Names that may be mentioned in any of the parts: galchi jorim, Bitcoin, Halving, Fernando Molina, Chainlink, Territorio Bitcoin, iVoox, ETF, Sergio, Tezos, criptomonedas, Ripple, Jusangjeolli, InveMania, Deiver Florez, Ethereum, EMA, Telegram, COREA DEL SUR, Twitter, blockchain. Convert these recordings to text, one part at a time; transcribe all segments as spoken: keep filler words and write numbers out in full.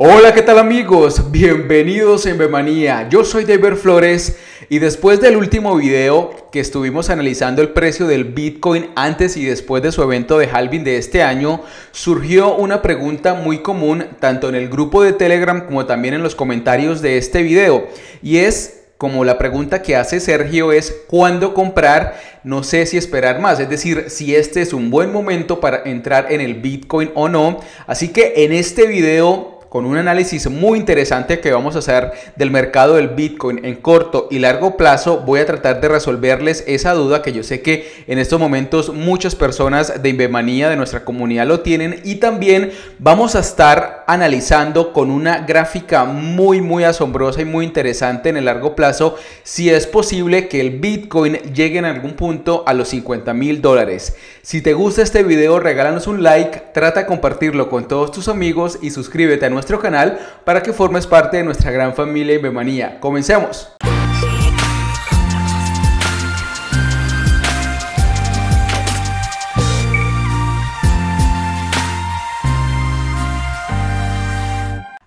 Hola, ¿qué tal amigos? Bienvenidos a InveMania. Yo soy Deiver Florez y después del último video que estuvimos analizando el precio del Bitcoin antes y después de su evento de Halving de este año, surgió una pregunta muy común tanto en el grupo de Telegram como también en los comentarios de este video, y es como la pregunta que hace Sergio es ¿cuándo comprar? No sé si esperar más, es decir, si este es un buen momento para entrar en el Bitcoin o no. Así que en este video, con un análisis muy interesante que vamos a hacer del mercado del Bitcoin en corto y largo plazo, voy a tratar de resolverles esa duda que yo sé que en estos momentos muchas personas de InveMania, de nuestra comunidad, lo tienen, y también vamos a estar analizando con una gráfica muy muy asombrosa y muy interesante en el largo plazo si es posible que el Bitcoin llegue en algún punto a los cincuenta mil dólares. Si te gusta este video, regálanos un like, trata de compartirlo con todos tus amigos y suscríbete a nuestro canal para que formes parte de nuestra gran familia InveMania. ¡Comencemos!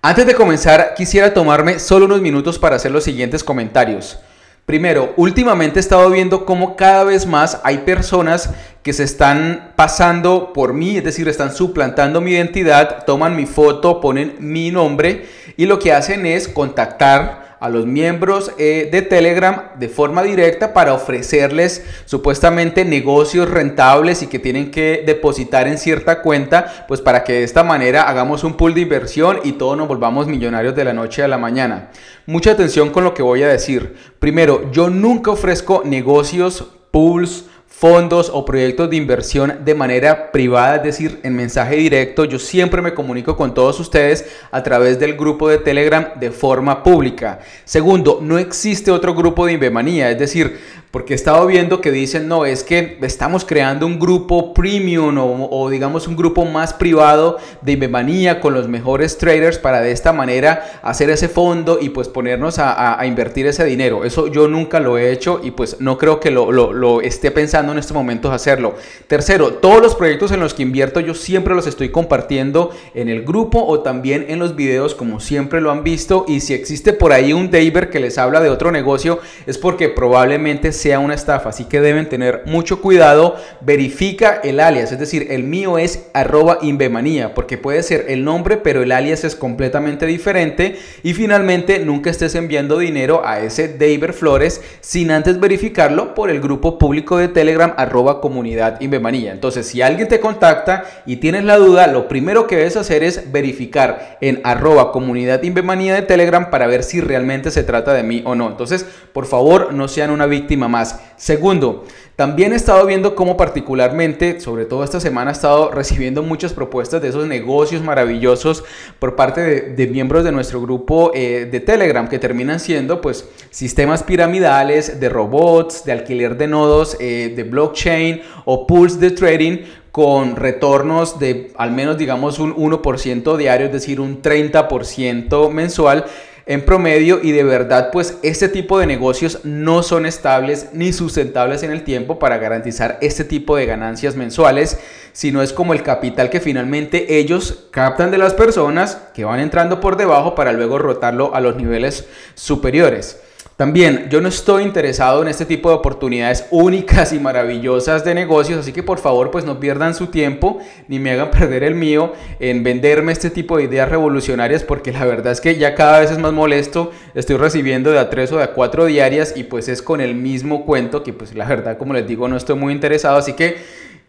Antes de comenzar, quisiera tomarme solo unos minutos para hacer los siguientes comentarios. Primero, últimamente he estado viendo cómo cada vez más hay personas que se están pasando por mí, es decir, están suplantando mi identidad, toman mi foto, ponen mi nombre y lo que hacen es contactar a los miembros eh, de Telegram de forma directa para ofrecerles supuestamente negocios rentables y que tienen que depositar en cierta cuenta, pues para que de esta manera hagamos un pool de inversión y todos nos volvamos millonarios de la noche a la mañana. Mucha atención con lo que voy a decir. Primero, yo nunca ofrezco negocios, pools, fondos o proyectos de inversión de manera privada, es decir, en mensaje directo. Yo siempre me comunico con todos ustedes a través del grupo de Telegram de forma pública. Segundo, no existe otro grupo de InveMania, es decir, porque he estado viendo que dicen, no, es que estamos creando un grupo premium o, o digamos un grupo más privado de InveMania con los mejores traders para de esta manera hacer ese fondo y pues ponernos a, a, a invertir ese dinero. Eso yo nunca lo he hecho y pues no creo que lo, lo, lo esté pensando en estos momentos hacerlo. Tercero, todos los proyectos en los que invierto yo siempre los estoy compartiendo en el grupo o también en los videos, como siempre lo han visto, y si existe por ahí un Deiver que les habla de otro negocio es porque probablemente sea una estafa, así que deben tener mucho cuidado. Verifica el alias, es decir, el mío es arroba InveMania porque puede ser el nombre pero el alias es completamente diferente. Y finalmente, nunca estés enviando dinero a ese Deiver Florez sin antes verificarlo por el grupo público de Telegram arroba comunidad InveMania. Entonces, si alguien te contacta y tienes la duda, lo primero que debes hacer es verificar en arroba comunidad InveMania de Telegram para ver si realmente se trata de mí o no. Entonces, por favor, no sean una víctima más. Segundo, también he estado viendo cómo particularmente, sobre todo esta semana, he estado recibiendo muchas propuestas de esos negocios maravillosos por parte de, de miembros de nuestro grupo eh, de Telegram, que terminan siendo pues sistemas piramidales de robots, de alquiler de nodos, eh, de blockchain o pools de trading con retornos de al menos digamos un uno por ciento diario, es decir, un treinta por ciento mensual en promedio. Y de verdad, pues este tipo de negocios no son estables ni sustentables en el tiempo para garantizar este tipo de ganancias mensuales, sino es como el capital que finalmente ellos captan de las personas que van entrando por debajo para luego rotarlo a los niveles superiores. También, yo no estoy interesado en este tipo de oportunidades únicas y maravillosas de negocios, así que por favor pues no pierdan su tiempo ni me hagan perder el mío en venderme este tipo de ideas revolucionarias, porque la verdad es que ya cada vez es más molesto. Estoy recibiendo de a tres o de a cuatro diarias y pues es con el mismo cuento que pues la verdad, como les digo, no estoy muy interesado. Así que,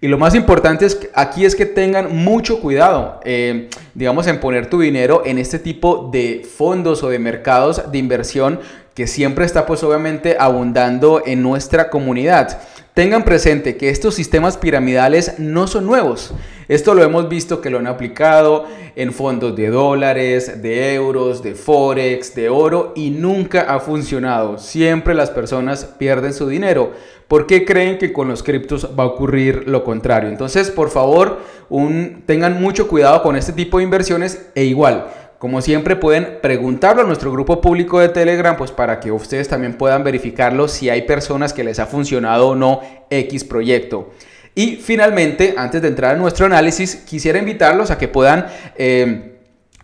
y lo más importante es, aquí es que tengan mucho cuidado, eh, digamos, en poner tu dinero en este tipo de fondos o de mercados de inversión que siempre está pues obviamente abundando en nuestra comunidad. Tengan presente que estos sistemas piramidales no son nuevos. Esto lo hemos visto que lo han aplicado en fondos de dólares, de euros, de forex, de oro, y nunca ha funcionado. Siempre las personas pierden su dinero. ¿Por qué creen que con los criptos va a ocurrir lo contrario? Entonces, por favor, un, tengan mucho cuidado con este tipo de inversiones. E igual, como siempre, pueden preguntarlo a nuestro grupo público de Telegram, pues para que ustedes también puedan verificarlo si hay personas que les ha funcionado o no X proyecto. Y finalmente, antes de entrar a nuestro análisis, quisiera invitarlos a que puedan Eh,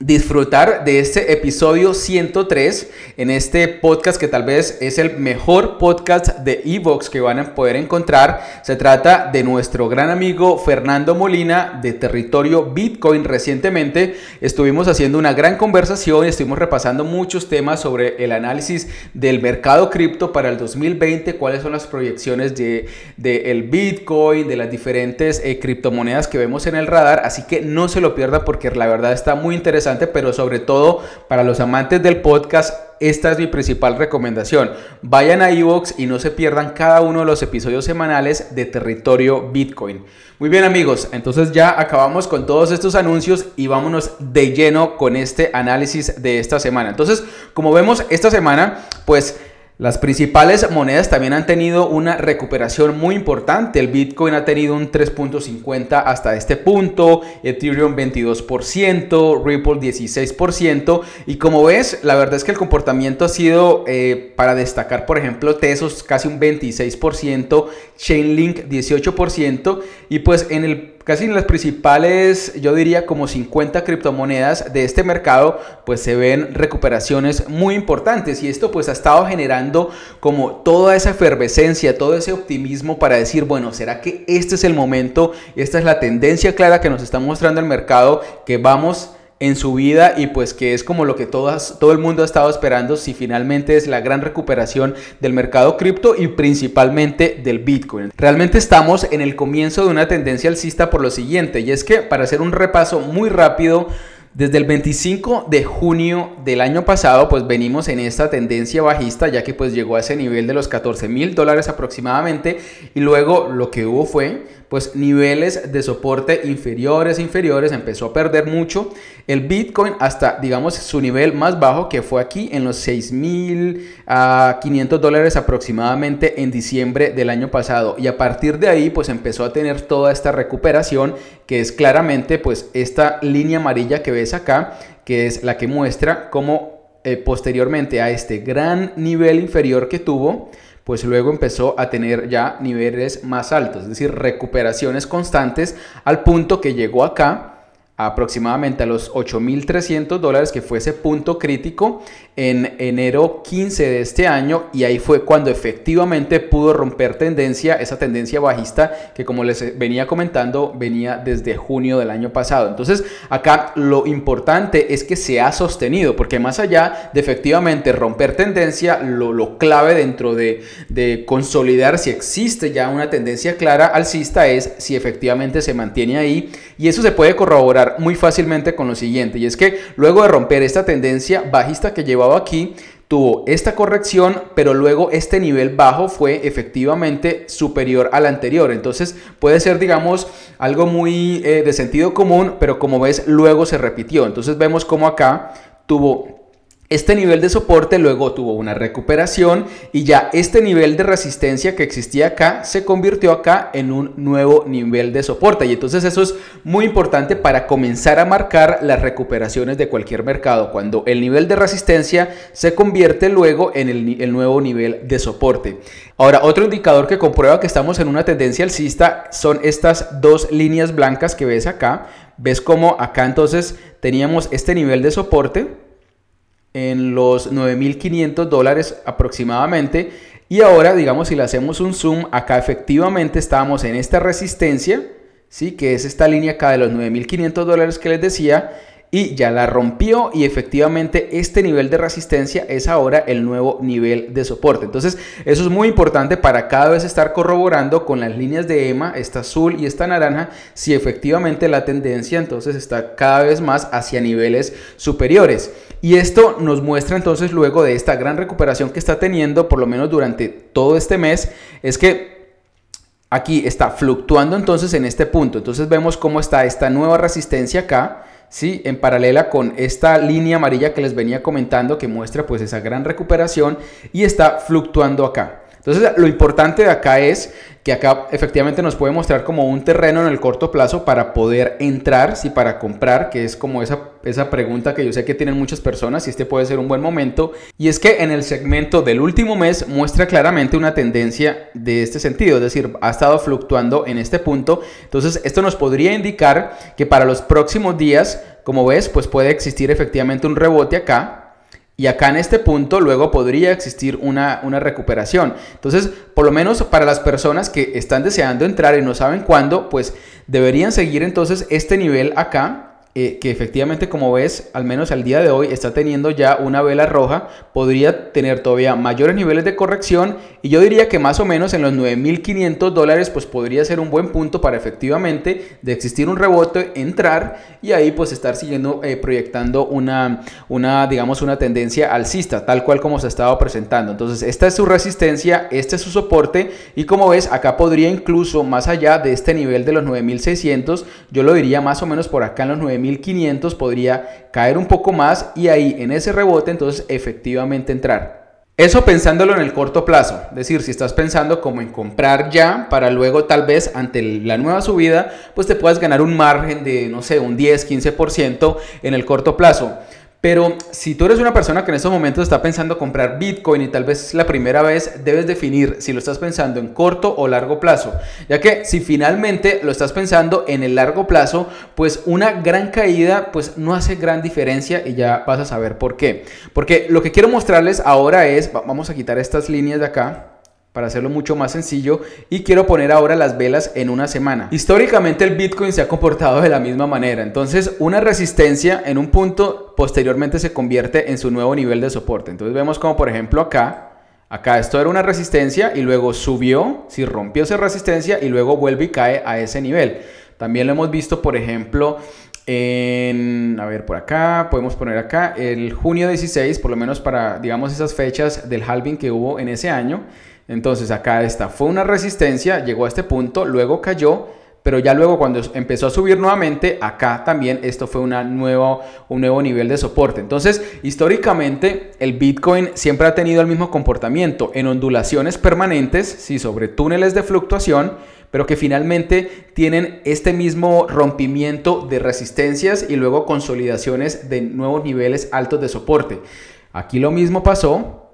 disfrutar de este episodio ciento tres en este podcast que tal vez es el mejor podcast de iVoox que van a poder encontrar. Se trata de nuestro gran amigo Fernando Molina de Territorio Bitcoin. Recientemente estuvimos haciendo una gran conversación y estuvimos repasando muchos temas sobre el análisis del mercado cripto para el dos mil veinte, cuáles son las proyecciones de, de el Bitcoin, de las diferentes eh, criptomonedas que vemos en el radar. Así que no se lo pierda porque la verdad está muy interesante, pero sobre todo para los amantes del podcast. Esta es mi principal recomendación. Vayan a iVoox y no se pierdan cada uno de los episodios semanales de Territorio Bitcoin. Muy bien amigos, entonces ya acabamos con todos estos anuncios y vámonos de lleno con este análisis de esta semana. Entonces, como vemos esta semana, pues las principales monedas también han tenido una recuperación muy importante. El Bitcoin ha tenido un tres punto cincuenta hasta este punto, Ethereum veintidós por ciento, Ripple dieciséis por ciento, y como ves, la verdad es que el comportamiento ha sido eh, para destacar. Por ejemplo, Tezos casi un veintiséis por ciento, Chainlink dieciocho por ciento, y pues en el casi en las principales, yo diría como cincuenta criptomonedas de este mercado, pues se ven recuperaciones muy importantes, y esto pues ha estado generando como toda esa efervescencia, todo ese optimismo para decir, bueno, ¿será que este es el momento? Esta es la tendencia clara que nos está mostrando el mercado, que vamos en subida, y pues que es como lo que todas, todo el mundo ha estado esperando, si finalmente es la gran recuperación del mercado cripto y principalmente del Bitcoin. Realmente estamos en el comienzo de una tendencia alcista por lo siguiente, y es que para hacer un repaso muy rápido, desde el veinticinco de junio del año pasado pues venimos en esta tendencia bajista, ya que pues llegó a ese nivel de los catorce mil dólares aproximadamente, y luego lo que hubo fue pues niveles de soporte inferiores, inferiores, empezó a perder mucho el Bitcoin hasta, digamos, su nivel más bajo, que fue aquí en los seis mil quinientos dólares aproximadamente en diciembre del año pasado, y a partir de ahí pues empezó a tener toda esta recuperación, que es claramente pues esta línea amarilla que ves acá, que es la que muestra cómo eh, posteriormente a este gran nivel inferior que tuvo, pues luego empezó a tener ya niveles más altos, es decir, recuperaciones constantes, al punto que llegó acá aproximadamente a los ocho mil trescientos dólares, que fue ese punto crítico en enero quince de este año, y ahí fue cuando efectivamente pudo romper tendencia, esa tendencia bajista que, como les venía comentando, venía desde junio del año pasado. Entonces acá lo importante es que se ha sostenido, porque más allá de efectivamente romper tendencia, lo, lo clave dentro de, de consolidar si existe ya una tendencia clara alcista es si efectivamente se mantiene ahí, y eso se puede corroborar muy fácilmente con lo siguiente, y es que luego de romper esta tendencia bajista que llevaba aquí, tuvo esta corrección, pero luego este nivel bajo fue efectivamente superior al anterior. Entonces puede ser, digamos, algo muy eh, de sentido común, pero como ves luego se repitió. Entonces vemos como acá tuvo este nivel de soporte, luego tuvo una recuperación, y ya este nivel de resistencia que existía acá se convirtió acá en un nuevo nivel de soporte, y entonces eso es muy importante para comenzar a marcar las recuperaciones de cualquier mercado, cuando el nivel de resistencia se convierte luego en el, el nuevo nivel de soporte. Ahora, otro indicador que comprueba que estamos en una tendencia alcista son estas dos líneas blancas que ves acá. Ves cómo acá entonces teníamos este nivel de soporte en los nueve mil quinientos dólares aproximadamente, y ahora, digamos, si le hacemos un zoom, acá efectivamente estábamos en esta resistencia, ¿sí? Que es esta línea acá de los nueve mil quinientos dólares que les decía, y ya la rompió, y efectivamente este nivel de resistencia es ahora el nuevo nivel de soporte. Entonces eso es muy importante para cada vez estar corroborando con las líneas de E M A, esta azul y esta naranja, si efectivamente la tendencia entonces está cada vez más hacia niveles superiores, y esto nos muestra entonces luego de esta gran recuperación que está teniendo por lo menos durante todo este mes, es que aquí está fluctuando entonces en este punto. Entonces vemos cómo está esta nueva resistencia acá, ¿sí? En paralela con esta línea amarilla que les venía comentando, que muestra pues esa gran recuperación, y está fluctuando acá. Entonces, lo importante de acá es que acá efectivamente nos puede mostrar como un terreno en el corto plazo para poder entrar, sí, para comprar, que es como esa, esa pregunta que yo sé que tienen muchas personas y este puede ser un buen momento. Y es que en el segmento del último mes muestra claramente una tendencia de este sentido, es decir, ha estado fluctuando en este punto. Entonces, esto nos podría indicar que para los próximos días, como ves, pues puede existir efectivamente un rebote acá. Y acá en este punto luego podría existir una, una recuperación. Entonces, por lo menos para las personas que están deseando entrar y no saben cuándo, pues deberían seguir entonces este nivel acá, eh, que efectivamente, como ves, al menos al día de hoy está teniendo ya una vela roja. Podría tener todavía mayores niveles de corrección y yo diría que más o menos en los nueve mil quinientos dólares pues podría ser un buen punto para efectivamente de existir un rebote, entrar y ahí pues estar siguiendo eh, proyectando una, una digamos una tendencia alcista tal cual como se ha estado presentando. Entonces esta es su resistencia, este es su soporte y como ves acá podría incluso más allá de este nivel de los nueve mil seiscientos, yo lo diría más o menos por acá en los nueve mil quinientos podría caer un poco más y ahí en ese rebote entonces efectivamente entrar. Eso pensándolo en el corto plazo, es decir, si estás pensando como en comprar ya para luego tal vez ante la nueva subida, pues te puedes ganar un margen de, no sé, un diez, quince por ciento en el corto plazo. Pero si tú eres una persona que en estos momentos está pensando comprar Bitcoin y tal vez la primera vez debes definir si lo estás pensando en corto o largo plazo, ya que si finalmente lo estás pensando en el largo plazo, pues una gran caída pues no hace gran diferencia y ya vas a saber por qué. Porque lo que quiero mostrarles ahora es, vamos a quitar estas líneas de acá para hacerlo mucho más sencillo y quiero poner ahora las velas en una semana. Históricamente el Bitcoin se ha comportado de la misma manera, entonces una resistencia en un punto posteriormente se convierte en su nuevo nivel de soporte. Entonces vemos como por ejemplo acá, acá esto era una resistencia y luego subió, si rompió esa resistencia y luego vuelve y cae a ese nivel. También lo hemos visto por ejemplo en, a ver por acá, podemos poner acá el junio dieciséis, por lo menos para digamos esas fechas del halving que hubo en ese año. Entonces acá esta fue una resistencia, llegó a este punto, luego cayó, pero ya luego cuando empezó a subir nuevamente, acá también esto fue una nueva, un nuevo nivel de soporte. Entonces históricamente el Bitcoin siempre ha tenido el mismo comportamiento en ondulaciones permanentes, sí, sobre túneles de fluctuación, pero que finalmente tienen este mismo rompimiento de resistencias y luego consolidaciones de nuevos niveles altos de soporte. Aquí lo mismo pasó.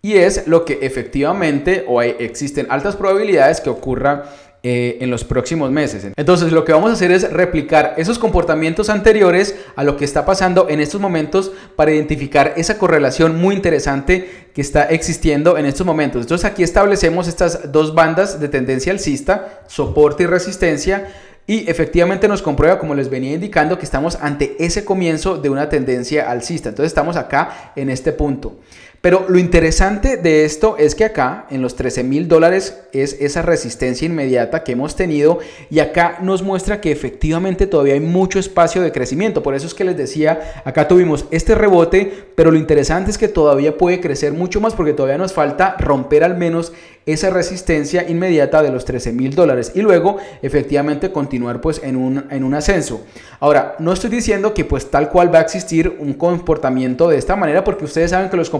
Y es lo que efectivamente, o hay, existen altas probabilidades que ocurra eh, en los próximos meses. Entonces lo que vamos a hacer es replicar esos comportamientos anteriores a lo que está pasando en estos momentos para identificar esa correlación muy interesante que está existiendo en estos momentos. Entonces aquí establecemos estas dos bandas de tendencia alcista, soporte y resistencia. Y efectivamente nos comprueba, como les venía indicando, que estamos ante ese comienzo de una tendencia alcista. Entonces estamos acá en este punto. Pero lo interesante de esto es que acá en los trece mil dólares es esa resistencia inmediata que hemos tenido y acá nos muestra que efectivamente todavía hay mucho espacio de crecimiento. Por eso es que les decía, acá tuvimos este rebote, pero lo interesante es que todavía puede crecer mucho más porque todavía nos falta romper al menos esa resistencia inmediata de los trece mil dólares y luego efectivamente continuar pues en un, en un ascenso. Ahora, no estoy diciendo que pues tal cual va a existir un comportamiento de esta manera porque ustedes saben que los,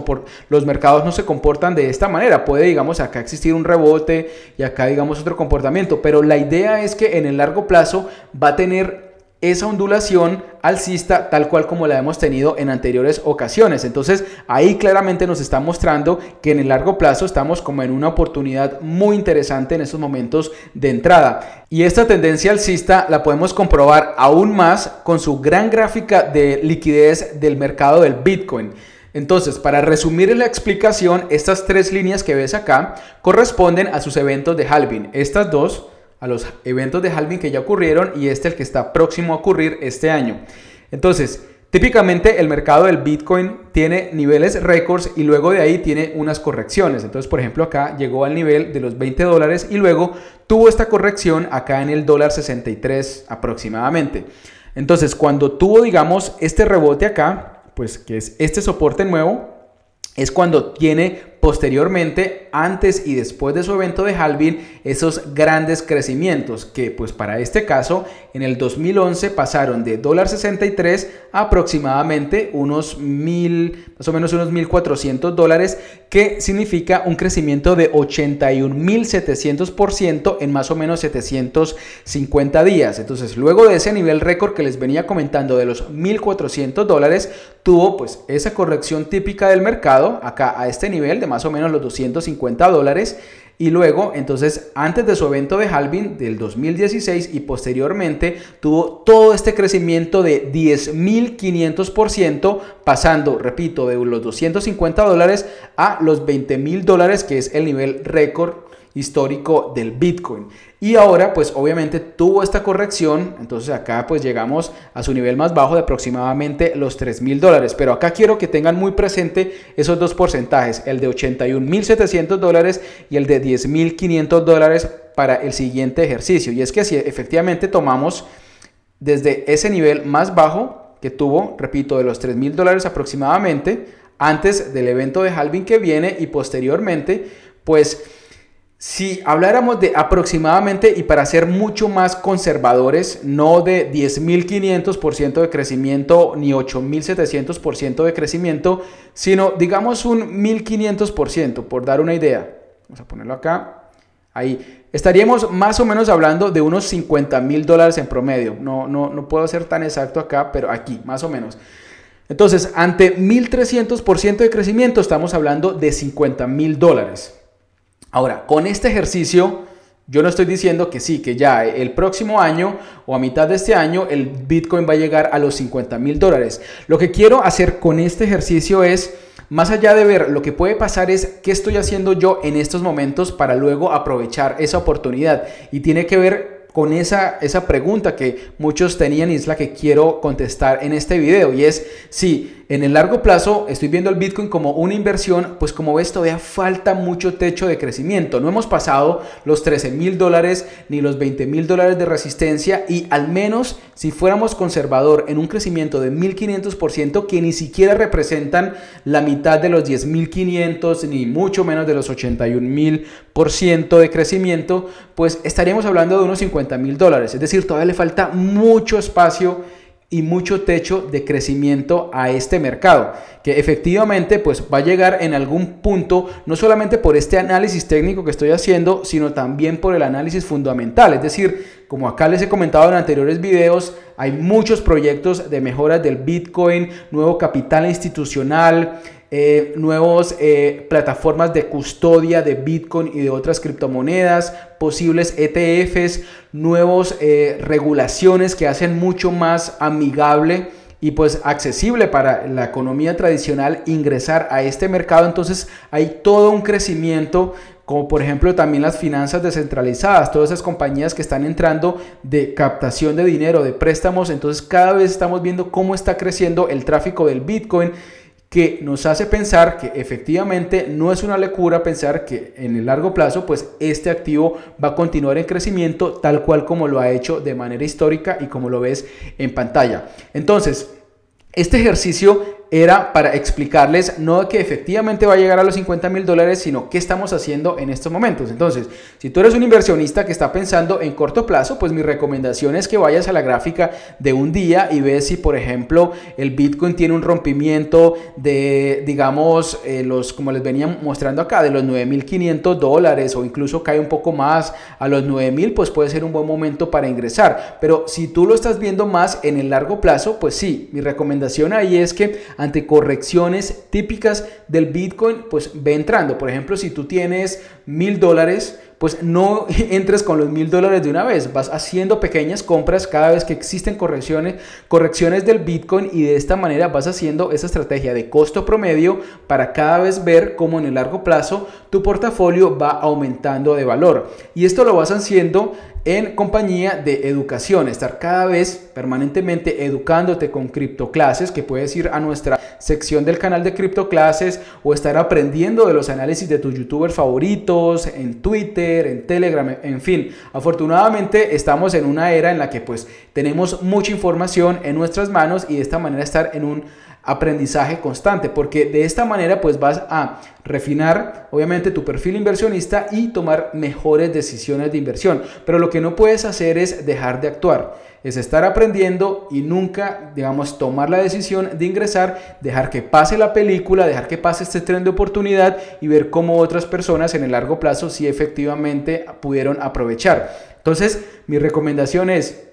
los mercados no se comportan de esta manera. Puede, digamos, acá existir un rebote y acá, digamos, otro comportamiento, pero la idea es que en el largo plazo va a tener esa ondulación alcista tal cual como la hemos tenido en anteriores ocasiones. Entonces ahí claramente nos está mostrando que en el largo plazo estamos como en una oportunidad muy interesante en estos momentos de entrada y esta tendencia alcista la podemos comprobar aún más con su gran gráfica de liquidez del mercado del Bitcoin. Entonces, para resumir la explicación, estas tres líneas que ves acá corresponden a sus eventos de halving, estas dos a los eventos de halving que ya ocurrieron y este el que está próximo a ocurrir este año. Entonces, típicamente el mercado del Bitcoin tiene niveles récords y luego de ahí tiene unas correcciones. Entonces, por ejemplo, acá llegó al nivel de los veinte dólares y luego tuvo esta corrección acá en el dólar sesenta y tres aproximadamente. Entonces, cuando tuvo, digamos, este rebote acá, pues que es este soporte nuevo, es cuando tiene posteriormente, antes y después de su evento de halving, esos grandes crecimientos que, pues para este caso, en el dos mil once pasaron de dólar sesenta y tres a aproximadamente unos mil, más o menos unos mil cuatrocientos dólares, que significa un crecimiento de ochenta y un mil setecientos por ciento en más o menos setecientos cincuenta días. Entonces, luego de ese nivel récord que les venía comentando de los mil cuatrocientos dólares, tuvo pues esa corrección típica del mercado acá a este nivel de más o menos los doscientos cincuenta dólares. Y luego, entonces, antes de su evento de halving del dos mil dieciséis y posteriormente, tuvo todo este crecimiento de diez mil quinientos por ciento, pasando, repito, de los doscientos cincuenta dólares a los veinte mil dólares, que es el nivel récord histórico del Bitcoin. Y ahora, pues obviamente tuvo esta corrección, entonces acá pues llegamos a su nivel más bajo de aproximadamente los tres mil dólares, pero acá quiero que tengan muy presente esos dos porcentajes, el de ochenta y un mil setecientos dólares y el de diez mil quinientos dólares para el siguiente ejercicio. Y es que si efectivamente tomamos desde ese nivel más bajo que tuvo, repito, de los tres mil dólares aproximadamente, antes del evento de halving que viene y posteriormente, pues si habláramos de aproximadamente, y para ser mucho más conservadores, no de diez mil quinientos por ciento de crecimiento ni ocho mil setecientos por ciento de crecimiento, sino digamos un mil quinientos por ciento, por dar una idea. Vamos a ponerlo acá. Ahí. Estaríamos más o menos hablando de unos cincuenta mil dólares en promedio. No, no, no puedo ser tan exacto acá, pero aquí, más o menos. Entonces, ante mil trescientos por ciento de crecimiento, estamos hablando de cincuenta mil dólares. Ahora, con este ejercicio, yo no estoy diciendo que sí, que ya el próximo año o a mitad de este año el Bitcoin va a llegar a los cincuenta mil dólares. Lo que quiero hacer con este ejercicio es, más allá de ver lo que puede pasar, es qué estoy haciendo yo en estos momentos para luego aprovechar esa oportunidad. Y tiene que ver con esa, esa pregunta que muchos tenían y es la que quiero contestar en este video, y es si en el largo plazo estoy viendo el Bitcoin como una inversión, pues como ves todavía falta mucho techo de crecimiento. No hemos pasado los trece mil dólares ni los veinte mil dólares de resistencia, y al menos si fuéramos conservador en un crecimiento de mil quinientos por ciento que ni siquiera representan la mitad de los diez mil quinientos ni mucho menos de los ochenta y un mil por ciento de crecimiento, pues estaríamos hablando de unos cincuenta mil dólares, es decir, todavía le falta mucho espacio y mucho techo de crecimiento a este mercado, que efectivamente pues va a llegar en algún punto, no solamente por este análisis técnico que estoy haciendo, sino también por el análisis fundamental. Es decir, como acá les he comentado en anteriores videos, hay muchos proyectos de mejoras del Bitcoin, nuevo capital institucional, Eh, nuevas eh, plataformas de custodia de Bitcoin y de otras criptomonedas, posibles E T Fs, nuevas eh, regulaciones que hacen mucho más amigable y pues accesible para la economía tradicional ingresar a este mercado. Entonces hay todo un crecimiento, como por ejemplo también las finanzas descentralizadas, todas esas compañías que están entrando de captación de dinero, de préstamos. Entonces cada vez estamos viendo cómo está creciendo el tráfico del Bitcoin, que nos hace pensar que efectivamente no es una locura pensar que en el largo plazo pues este activo va a continuar en crecimiento tal cual como lo ha hecho de manera histórica y como lo ves en pantalla. Entonces, este ejercicio era para explicarles no que efectivamente va a llegar a los cincuenta mil dólares, sino qué estamos haciendo en estos momentos. Entonces, si tú eres un inversionista que está pensando en corto plazo, pues mi recomendación es que vayas a la gráfica de un día y ves si, por ejemplo, el Bitcoin tiene un rompimiento de, digamos, eh, los, como les venía mostrando acá, de los nueve mil quinientos dólares, o incluso cae un poco más a los nueve mil, pues puede ser un buen momento para ingresar. Pero si tú lo estás viendo más en el largo plazo, pues sí, mi recomendación ahí es que ante correcciones típicas del Bitcoin, pues ve entrando. Por ejemplo, si tú tienes mil dólares, pues no entres con los mil dólares de una vez, vas haciendo pequeñas compras cada vez que existen correcciones, correcciones del Bitcoin, y de esta manera vas haciendo esa estrategia de costo promedio para cada vez ver cómo en el largo plazo tu portafolio va aumentando de valor. Y esto lo vas haciendo en compañía de educación, estar cada vez permanentemente educándote con criptoclases, que puedes ir a nuestra sección del canal de criptoclases o estar aprendiendo de los análisis de tus youtubers favoritos, en Twitter, en Telegram, en fin. Afortunadamente estamos en una era en la que pues tenemos mucha información en nuestras manos, y de esta manera estar en un aprendizaje constante, porque de esta manera pues vas a refinar obviamente tu perfil inversionista y tomar mejores decisiones de inversión. Pero lo que no puedes hacer es dejar de actuar, es estar aprendiendo y nunca, digamos, tomar la decisión de ingresar, dejar que pase la película, dejar que pase este tren de oportunidad y ver cómo otras personas en el largo plazo sí efectivamente pudieron aprovechar. Entonces, mi recomendación es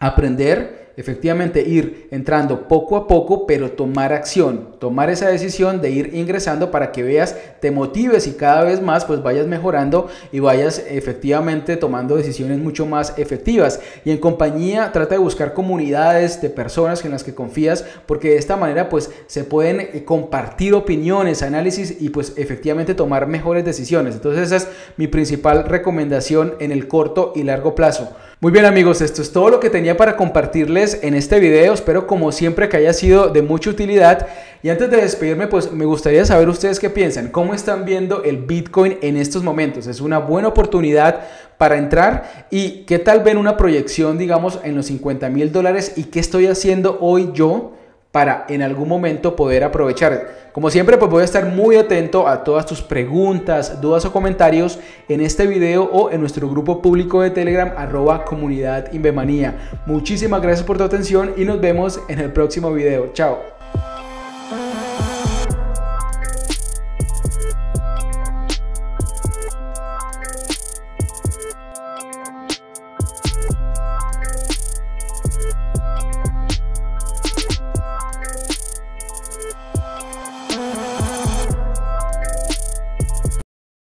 aprender, efectivamente ir entrando poco a poco, pero tomar acción, tomar esa decisión de ir ingresando para que veas, te motives y cada vez más pues vayas mejorando y vayas efectivamente tomando decisiones mucho más efectivas. Y en compañía trata de buscar comunidades de personas en las que confías, porque de esta manera pues se pueden compartir opiniones, análisis y pues efectivamente tomar mejores decisiones. Entonces esa es mi principal recomendación en el corto y largo plazo. Muy bien amigos, esto es todo lo que tenía para compartirles en este video, espero como siempre que haya sido de mucha utilidad. Y antes de despedirme pues me gustaría saber ustedes qué piensan, cómo están viendo el Bitcoin en estos momentos, es una buena oportunidad para entrar, y qué tal ven una proyección digamos en los cincuenta mil dólares y qué estoy haciendo hoy yo para en algún momento poder aprovechar. Como siempre pues voy a estar muy atento a todas tus preguntas, dudas o comentarios en este video o en nuestro grupo público de Telegram arroba comunidad InveMania. Muchísimas gracias por tu atención y nos vemos en el próximo video. Chao.